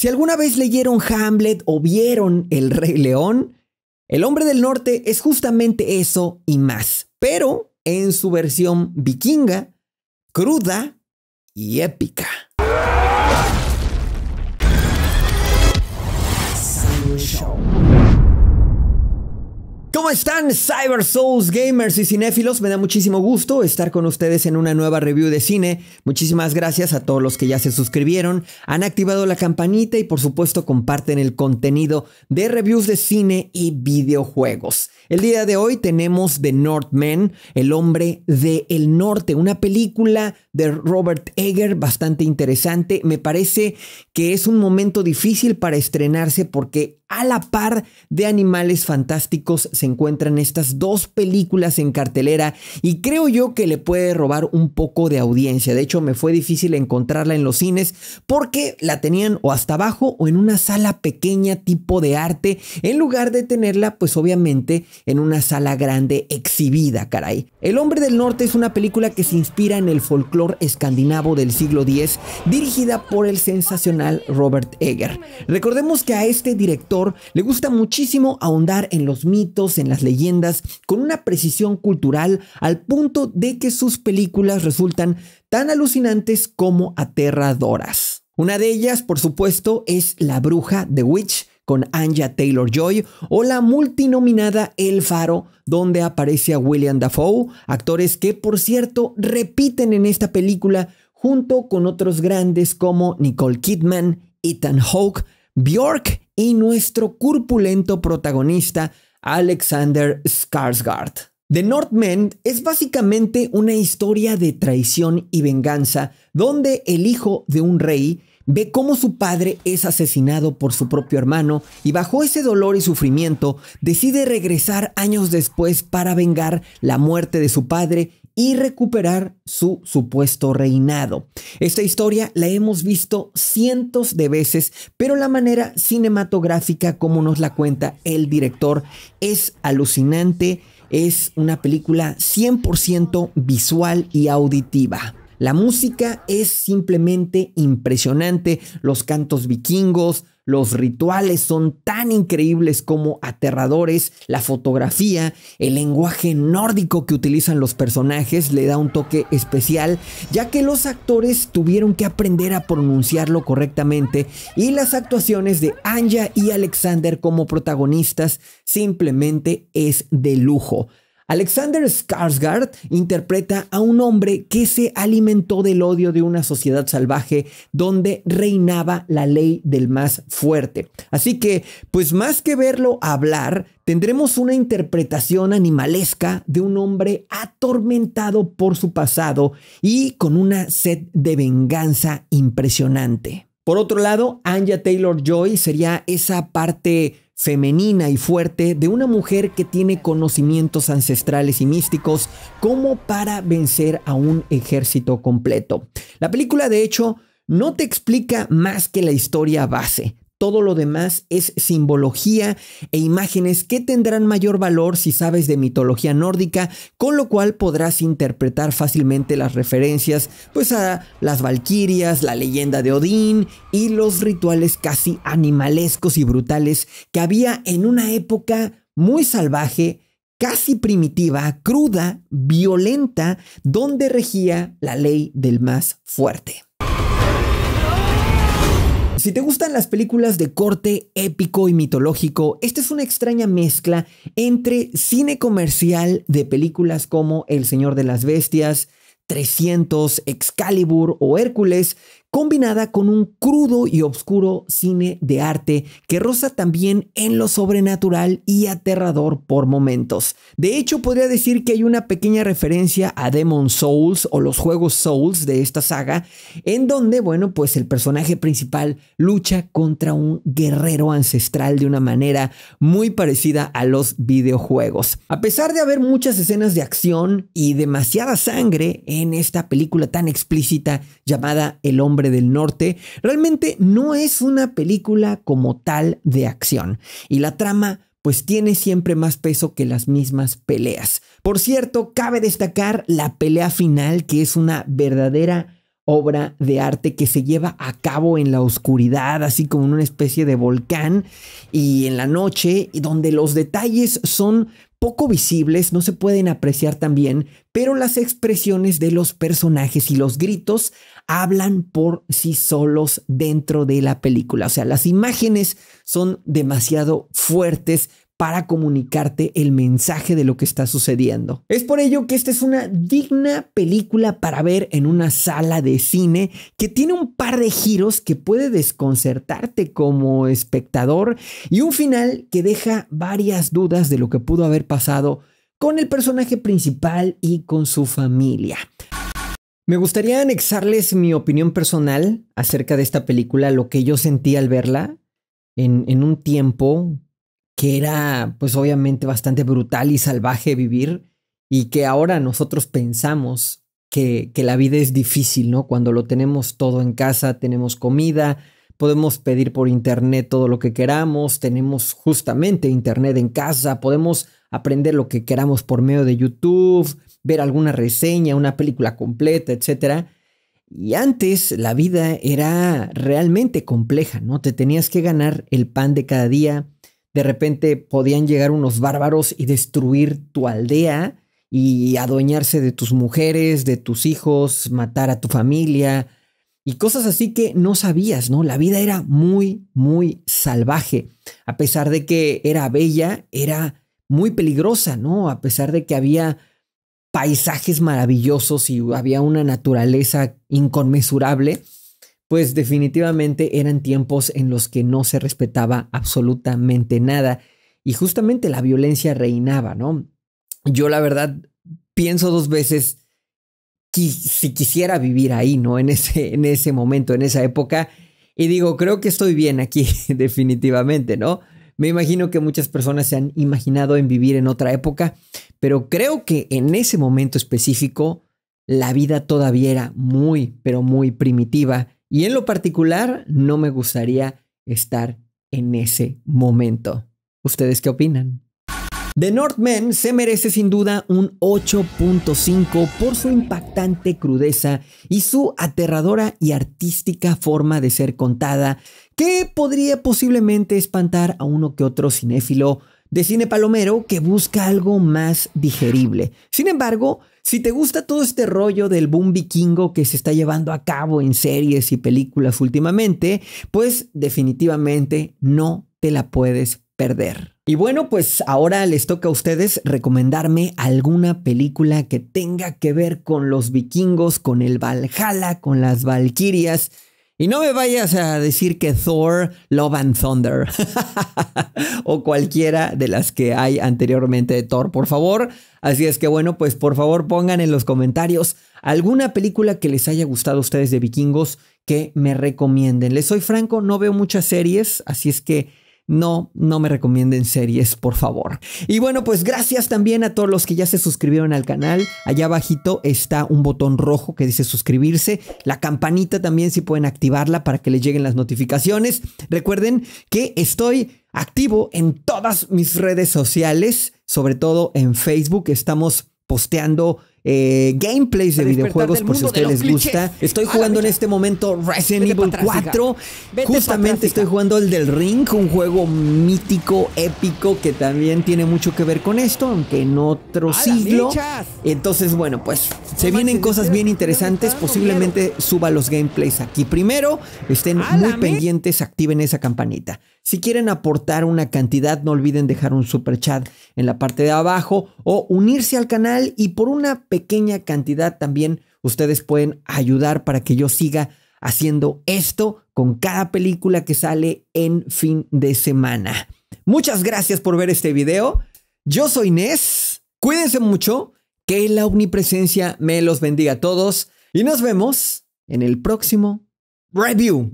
Si alguna vez leyeron Hamlet o vieron El Rey León, El Hombre del Norte es justamente eso y más, pero en su versión vikinga, cruda y épica. ¿Cómo están, Cyber Souls gamers y cinéfilos? Me da muchísimo gusto estar con ustedes en una nueva review de cine. Muchísimas gracias a todos los que ya se suscribieron, han activado la campanita y por supuesto comparten el contenido de reviews de cine y videojuegos. El día de hoy tenemos The Northman, El Hombre del Norte, una película de Robert Eggers bastante interesante. Me parece que es un momento difícil para estrenarse porque a la par de Animales Fantásticos se encuentran estas dos películas en cartelera y creo yo que le puede robar un poco de audiencia. De hecho, me fue difícil encontrarla en los cines porque la tenían o hasta abajo o en una sala pequeña tipo de arte en lugar de tenerla pues obviamente en una sala grande exhibida, caray. El Hombre del Norte es una película que se inspira en el folclore escandinavo del siglo X, dirigida por el sensacional Robert Eggers. Recordemos que a este director le gusta muchísimo ahondar en los mitos, en las leyendas, con una precisión cultural al punto de que sus películas resultan tan alucinantes como aterradoras. Una de ellas, por supuesto, es La Bruja, The Witch, con Anya Taylor-Joy, o la multinominada El Faro, donde aparece a William Dafoe, actores que, por cierto, repiten en esta película junto con otros grandes como Nicole Kidman, Ethan Hawke, Bjork y nuestro corpulento protagonista Alexander Skarsgård. The Northman es básicamente una historia de traición y venganza, donde el hijo de un rey ve cómo su padre es asesinado por su propio hermano y bajo ese dolor y sufrimiento decide regresar años después para vengar la muerte de su padre y recuperar su supuesto reinado. Esta historia la hemos visto cientos de veces, pero la manera cinematográfica como nos la cuenta el director es alucinante. Es una película 100% visual y auditiva. La música es simplemente impresionante, los cantos vikingos, los rituales son tan increíbles como aterradores, la fotografía, el lenguaje nórdico que utilizan los personajes le da un toque especial, ya que los actores tuvieron que aprender a pronunciarlo correctamente y las actuaciones de Anya y Alexander como protagonistas simplemente es de lujo. Alexander Skarsgård interpreta a un hombre que se alimentó del odio de una sociedad salvaje donde reinaba la ley del más fuerte. Así que, pues más que verlo hablar, tendremos una interpretación animalesca de un hombre atormentado por su pasado y con una sed de venganza impresionante. Por otro lado, Anya Taylor-Joy sería esa parte femenina y fuerte de una mujer que tiene conocimientos ancestrales y místicos como para vencer a un ejército completo. La película, de hecho, no te explica más que la historia base. Todo lo demás es simbología e imágenes que tendrán mayor valor si sabes de mitología nórdica, con lo cual podrás interpretar fácilmente las referencias pues a las Valquirias, la leyenda de Odín y los rituales casi animalescos y brutales que había en una época muy salvaje, casi primitiva, cruda, violenta, donde regía la ley del más fuerte. Si te gustan las películas de corte épico y mitológico, esta es una extraña mezcla entre cine comercial de películas como El Señor de las Bestias, 300, Excalibur o Hércules, combinada con un crudo y oscuro cine de arte que roza también en lo sobrenatural y aterrador por momentos. De hecho, podría decir que hay una pequeña referencia a Demon Souls o los juegos Souls de esta saga, en donde, bueno, pues el personaje principal lucha contra un guerrero ancestral de una manera muy parecida a los videojuegos. A pesar de haber muchas escenas de acción y demasiada sangre en esta película tan explícita llamada El Hombre del Norte, realmente no es una película como tal de acción y la trama pues tiene siempre más peso que las mismas peleas. Por cierto, cabe destacar la pelea final, que es una verdadera obra de arte que se lleva a cabo en la oscuridad, así como en una especie de volcán y en la noche, donde los detalles son poco visibles, no se pueden apreciar tan bien, pero las expresiones de los personajes y los gritos hablan por sí solos dentro de la película. O sea, las imágenes son demasiado fuertes para comunicarte el mensaje de lo que está sucediendo. Es por ello que esta es una digna película para ver en una sala de cine, que tiene un par de giros que puede desconcertarte como espectador y un final que deja varias dudas de lo que pudo haber pasado con el personaje principal y con su familia. Me gustaría anexarles mi opinión personal acerca de esta película, lo que yo sentí al verla en un tiempo que era pues obviamente bastante brutal y salvaje vivir, y que ahora nosotros pensamos que la vida es difícil, ¿no? Cuando lo tenemos todo en casa, tenemos comida, podemos pedir por internet todo lo que queramos, tenemos justamente internet en casa, podemos aprender lo que queramos por medio de YouTube, ver alguna reseña, una película completa, etcétera. Y antes la vida era realmente compleja, ¿no? Te tenías que ganar el pan de cada día. De repente podían llegar unos bárbaros y destruir tu aldea y adueñarse de tus mujeres, de tus hijos, matar a tu familia y cosas así que no sabías, ¿no? La vida era muy, muy salvaje. A pesar de que era bella, era muy peligrosa, ¿no? A pesar de que había paisajes maravillosos y había una naturaleza inconmensurable, pues definitivamente eran tiempos en los que no se respetaba absolutamente nada y justamente la violencia reinaba, ¿no? Yo la verdad pienso dos veces si quisiera vivir ahí, ¿no? En ese momento, en esa época, y digo, creo que estoy bien aquí definitivamente, ¿no? Me imagino que muchas personas se han imaginado en vivir en otra época, pero creo que en ese momento específico la vida todavía era muy, pero muy primitiva. Y en lo particular, no me gustaría estar en ese momento. ¿Ustedes qué opinan? The Northman se merece sin duda un 8.5 por su impactante crudeza y su aterradora y artística forma de ser contada, que podría posiblemente espantar a uno que otro cinéfilo de cine palomero que busca algo más digerible. Sin embargo, si te gusta todo este rollo del boom vikingo que se está llevando a cabo en series y películas últimamente, pues definitivamente no te la puedes perder. Y bueno, pues ahora les toca a ustedes recomendarme alguna película que tenga que ver con los vikingos, con el Valhalla, con las Valquirias. Y no me vayas a decir que Thor, Love and Thunder o cualquiera de las que hay anteriormente de Thor, por favor. Así es que bueno, pues por favor pongan en los comentarios alguna película que les haya gustado a ustedes de vikingos que me recomienden. Les soy franco, no veo muchas series, así es que no me recomienden series, por favor. Y bueno, pues gracias también a todos los que ya se suscribieron al canal. Allá abajito está un botón rojo que dice suscribirse. La campanita también, si pueden activarla para que les lleguen las notificaciones. Recuerden que estoy activo en todas mis redes sociales, sobre todo en Facebook. Estamos posteando gameplays de videojuegos por si a ustedes les gusta. Estoy jugando en este momento Resident Evil 4. Justamente estoy jugando el del Ring, un juego mítico, épico, que también tiene mucho que ver con esto, aunque en otro siglo. Entonces, bueno, pues se vienen cosas bien interesantes. Posiblemente suba los gameplays aquí primero. Estén muy pendientes, activen esa campanita. Si quieren aportar una cantidad, no olviden dejar un super chat en la parte de abajo o unirse al canal, y por una pequeña cantidad también ustedes pueden ayudar para que yo siga haciendo esto con cada película que sale en fin de semana. Muchas gracias por ver este video. Yo soy Nes. Cuídense mucho. Que la omnipresencia me los bendiga a todos. Y nos vemos en el próximo review.